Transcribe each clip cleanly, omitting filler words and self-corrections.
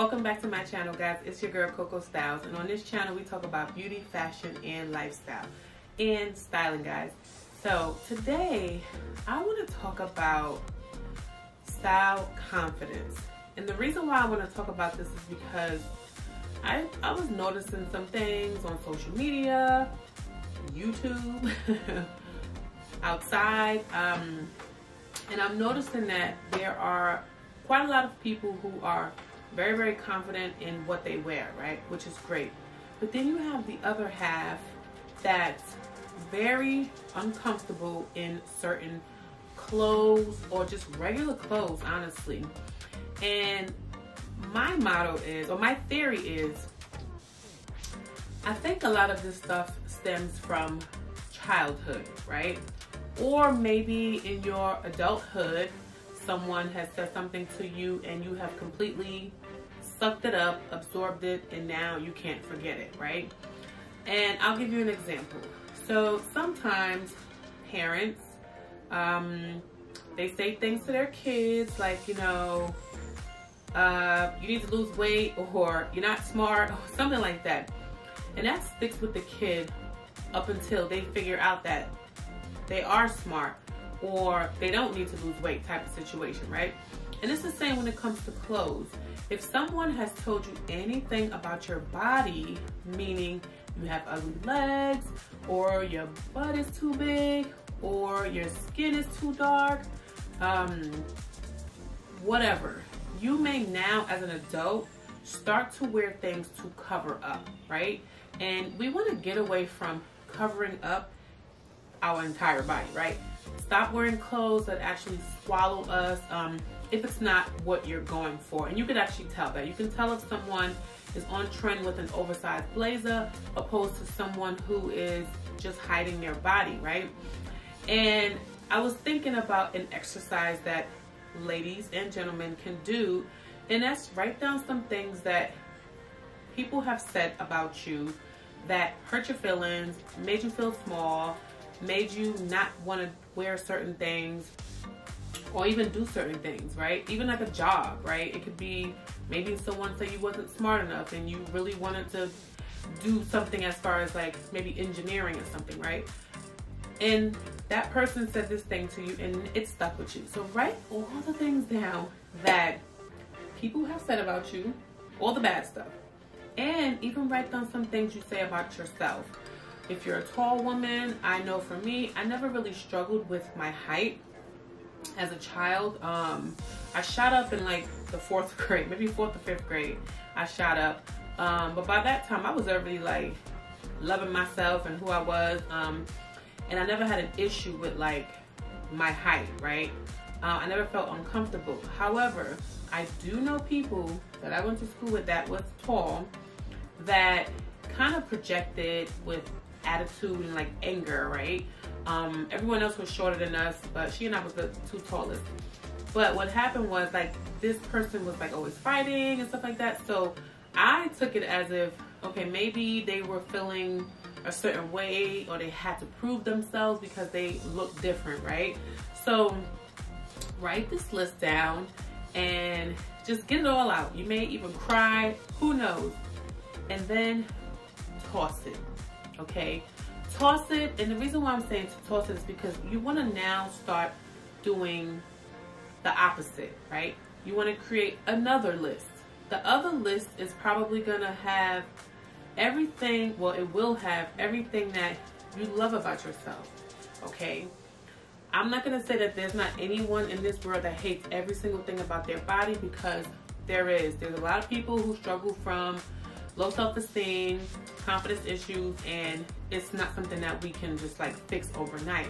Welcome back to my channel, guys. It's your girl Coco Styles, and on this channel we talk about beauty, fashion, and lifestyle and styling, guys. So today I want to talk about style confidence, and the reason why I want to talk about this is because I was noticing some things on social media, YouTube, outside, and I'm noticing that there are quite a lot of people who are very, very confident in what they wear, right? Which is great. But then you have the other half that's very uncomfortable in certain clothes, or just regular clothes, honestly. And my motto is, or my theory is, I think a lot of this stuff stems from childhood, right? Or maybe in your adulthood, someone has said something to you and you have completely sucked it up, absorbed it, and now you can't forget it, right? And I'll give you an example. So sometimes parents, they say things to their kids like, you know, you need to lose weight, or you're not smart, or something like that. And that sticks with the kid up until they figure out that they are smart or they don't need to lose weight, type of situation, right? And it's the same when it comes to clothes. If someone has told you anything about your body, meaning you have ugly legs, or your butt is too big, or your skin is too dark, whatever, you may now as an adult start to wear things to cover up, right? And we want to get away from covering up our entire body, right? Stop wearing clothes that actually swallow us if it's not what you're going for. And you can actually tell that. You can tell if someone is on trend with an oversized blazer opposed to someone who is just hiding their body, right? And I was thinking about an exercise that ladies and gentlemen can do, and that's write down some things that people have said about you that hurt your feelings, made you feel small, made you not want to wear certain things or even do certain things, right? Even like a job, right? It could be maybe someone said you wasn't smart enough and you really wanted to do something as far as like maybe engineering or something, right? And that person said this thing to you and it stuck with you. So write all the things down that people have said about you, all the bad stuff, and even write down some things you say about yourself. If you're a tall woman, I know for me, I never really struggled with my height as a child. I shot up in like the 4th grade, maybe 4th or 5th grade, I shot up. But by that time, I was already like loving myself and who I was. And I never had an issue with like my height, right? I never felt uncomfortable. However, I do know people that I went to school with that was tall, that kind of projected with attitude and like anger, right? Everyone else was shorter than us, but she and I was the two tallest. But what happened was, like, this person was like always fighting and stuff like that. So I took it as if, okay, maybe they were feeling a certain way, or they had to prove themselves because they look different, right? So write this list down and just get it all out. You may even cry, who knows? And then toss it. Okay, toss it. And the reason why I'm saying to toss it is because you want to now start doing the opposite, right? You want to create another list. The other list is probably gonna have everything, well, it will have everything that you love about yourself, okay? I'm not gonna say that there's not anyone in this world that hates every single thing about their body, because there is. There's a lot of people who struggle from low self-esteem, confidence issues, and it's not something that we can just like fix overnight.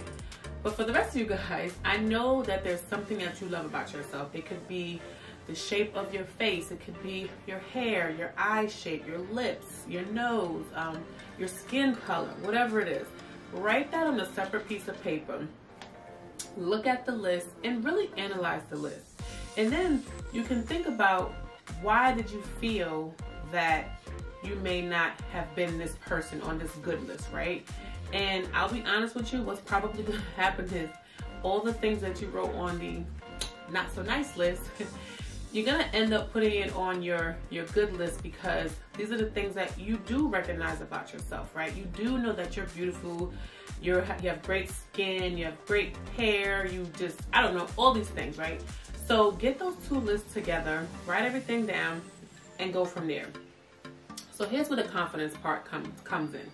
But for the rest of you guys, I know that there's something that you love about yourself. It could be the shape of your face, it could be your hair, your eye shape, your lips, your nose, your skin color, whatever it is. Write that on a separate piece of paper. Look at the list and really analyze the list. And then you can think about, why did you feel that you may not have been this person on this good list, right? And I'll be honest with you, what's probably gonna happen is all the things that you wrote on the not so nice list you're gonna end up putting it on your good list, because these are the things that you do recognize about yourself, right? You do know that you're beautiful, you have great skin, you have great hair, you just, I don't know, all these things, right? So get those two lists together, write everything down, and go from there. So here's where the confidence part comes in.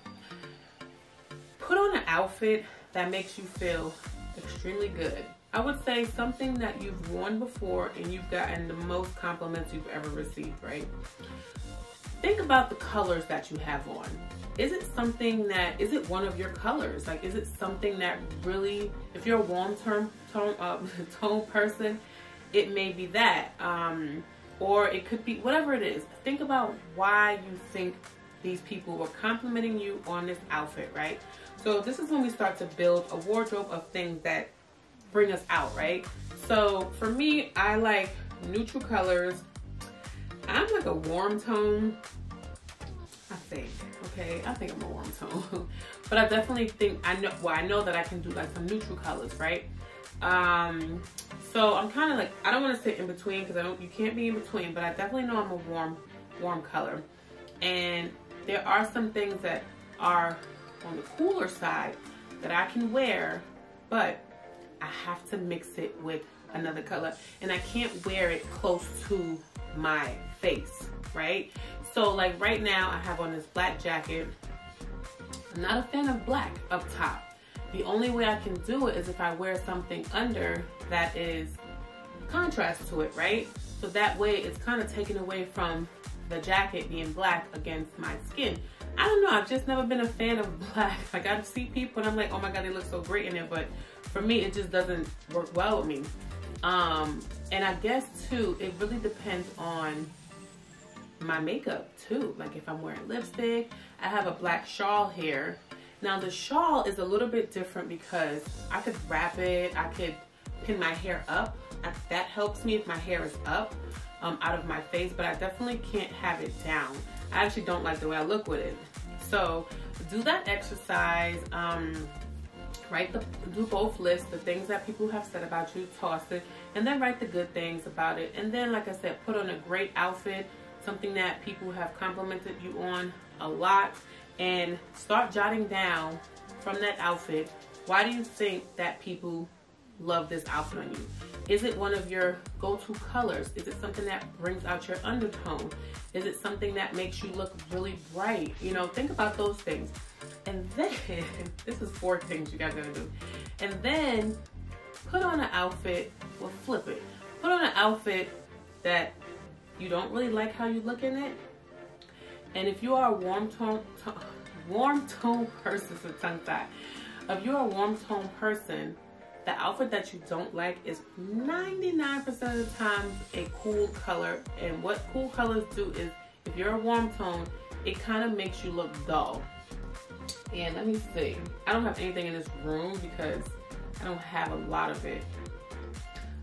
Put on an outfit that makes you feel extremely good. I would say something that you've worn before and you've gotten the most compliments you've ever received, right? Think about the colors that you have on. Is it one of your colors? Like, is it something that really, if you're a warm tone person, it may be that. Or it could be whatever it is. Think about why you think these people were complimenting you on this outfit, right? So this is when we start to build a wardrobe of things that bring us out, right? So for me, I like neutral colors. I'm like a warm tone, I think. Okay, I think I'm a warm tone. But I definitely think, I know that I can do like some neutral colors, right? So I'm kind of like, I don't want to sit in between, because you can't be in between, but I definitely know I'm a warm color. And there are some things that are on the cooler side that I can wear, but I have to mix it with another color, and I can't wear it close to my face, right? So like right now I have on this black jacket. I'm not a fan of black up top. The only way I can do it is if I wear something under that is contrast to it, right? So that way it's kind of taken away from the jacket being black against my skin. I don't know, I've just never been a fan of black. Like, I see people and I'm like, oh my God, they look so great in it, but for me, it just doesn't work well with me. And I guess too, it really depends on my makeup too. Like if I'm wearing lipstick, I have a black shawl here. Now the shawl is a little bit different because I could wrap it, I could pin my hair up. That helps me if my hair is up out of my face, but I definitely can't have it down. I actually don't like the way I look with it. So do that exercise, write do both lists, the things that people have said about you, toss it, and then write the good things about it. And then, like I said, put on a great outfit, something that people have complimented you on a lot, and start jotting down from that outfit, why do you think that people love this outfit on you? Is it one of your go-to colors? Is it something that brings out your undertone? Is it something that makes you look really bright? You know, think about those things. And then, this is 4 things you guys gotta do. And then, put on an outfit, or flip it. Put on an outfit that you don't really like how you look in it. And if you are a warm tone person, so tongue tie. If you are a warm tone person, the outfit that you don't like is 99% of the time a cool color. And what cool colors do is, if you're a warm tone, it kind of makes you look dull. And let me see, I don't have anything in this room because I don't have a lot of it.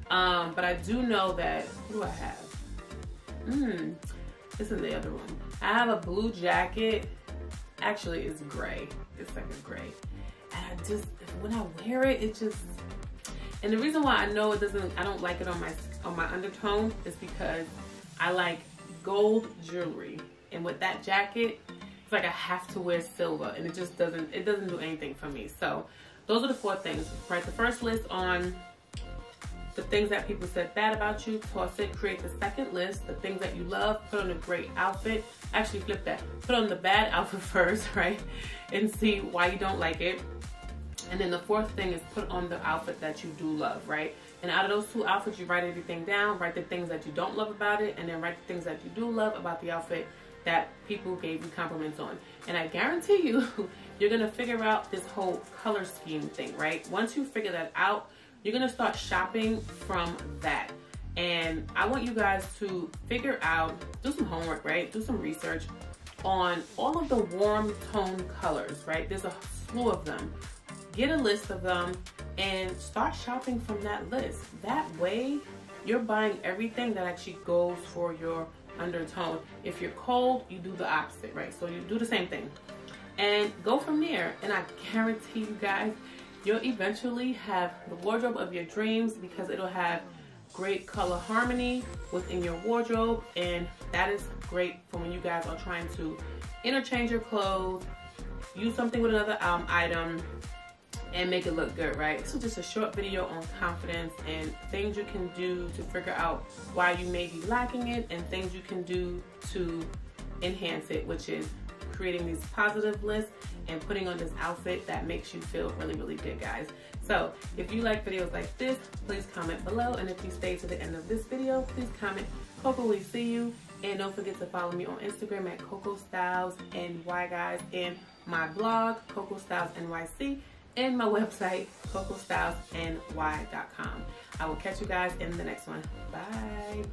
But I do know that, what do I have? It's in the other room. I have a blue jacket. Actually, it's gray. It's like a gray. And I just, when I wear it, it just, and the reason why I know it doesn't, I don't like it on my undertone is because I like gold jewelry. And with that jacket, it's like I have to wear silver, and it just doesn't, it doesn't do anything for me. So those are the 4 things, right? The first list on the things that people said bad about you, toss it. Create the second list, the things that you love, put on a great outfit. Actually, flip that. Put on the bad outfit first, right? And see why you don't like it. And then the 4th thing is put on the outfit that you do love, right? And out of those 2 outfits, you write everything down, write the things that you don't love about it, and then write the things that you do love about the outfit that people gave you compliments on. And I guarantee you, you're gonna figure out this whole color scheme thing, right? Once you figure that out, you're gonna start shopping from that. And I want you guys to figure out, do some homework, right? Do some research on all of the warm tone colors, right? There's a slew of them. Get a list of them and start shopping from that list. That way, you're buying everything that actually goes for your undertone. If you're cold, you do the opposite, right? So you do the same thing. And go from there, and I guarantee you guys, you'll eventually have the wardrobe of your dreams, because it'll have great color harmony within your wardrobe, and that is great for when you guys are trying to interchange your clothes, use something with another item, and make it look good, right? This was just a short video on confidence and things you can do to figure out why you may be lacking it and things you can do to enhance it, which is creating these positive lists and putting on this outfit that makes you feel really, really good, guys. So if you like videos like this, please comment below. And if you stay to the end of this video, please comment, Coco, we see you. And don't forget to follow me on Instagram at Coco Styles NY, guys, and my blog, Coco Styles NYC, and my website, CocoStylesNY.com. I will catch you guys in the next one. Bye.